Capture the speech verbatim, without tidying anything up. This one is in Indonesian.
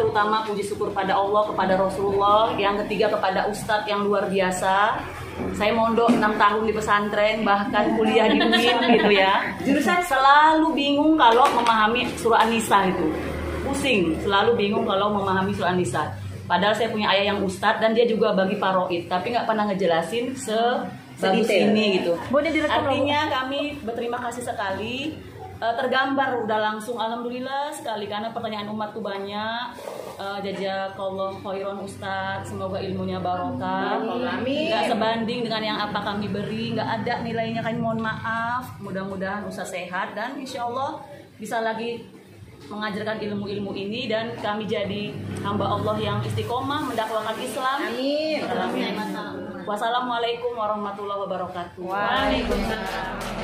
terutama puji syukur pada Allah, kepada Rasulullah. Yang ketiga kepada Ustadz yang luar biasa. Saya mondok enam tahun di pesantren, bahkan kuliah di U I N gitu ya. Jurusan selalu bingung kalau memahami surah Nisa itu. Pusing, selalu bingung kalau memahami surah Nisa. Padahal saya punya ayah yang Ustadz dan dia juga bagi paroid, tapi nggak pernah ngejelasin se bagus ini gitu. Artinya kami berterima kasih sekali. Uh, tergambar udah langsung, alhamdulillah sekali, karena pertanyaan umat tuh banyak. uh, Jazakallah khairan Ustadz, semoga ilmunya barokah, nggak sebanding dengan yang apa kami beri, nggak ada nilainya, kami mohon maaf. Mudah-mudahan Ustadz sehat dan insya Allah bisa lagi mengajarkan ilmu-ilmu ini dan kami jadi hamba Allah yang istiqomah mendakwakan Islam. Amin. Wassalamualaikum warahmatullahi wabarakatuh. Waalaikumsalam.